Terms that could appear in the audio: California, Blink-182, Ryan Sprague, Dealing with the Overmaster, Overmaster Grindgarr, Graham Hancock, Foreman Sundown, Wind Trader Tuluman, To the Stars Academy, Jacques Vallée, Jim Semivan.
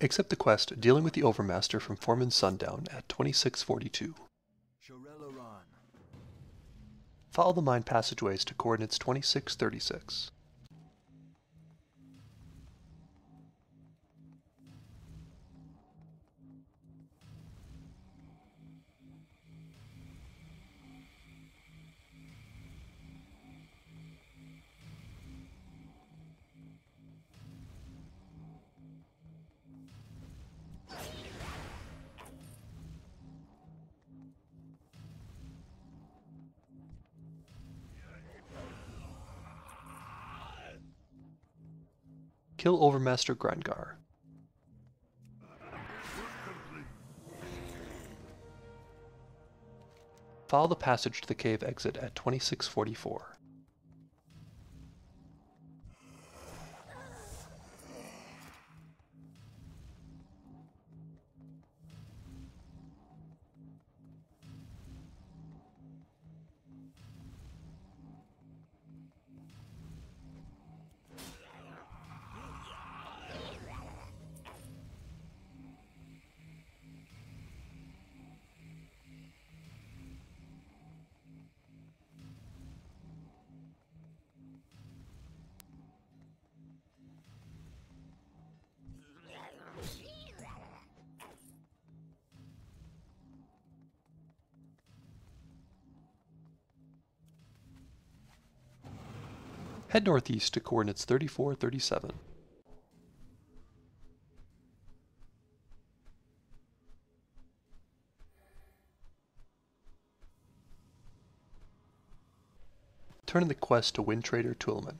Accept the quest, Dealing with the Overmaster from Foreman Sundown at 2642. Follow the mine passageways to coordinates 2636. Kill Overmaster Grindgarr. Follow the passage to the cave exit at 2644. Head northeast to coordinates 3437. Turn in the quest to Wind Trader Tuluman.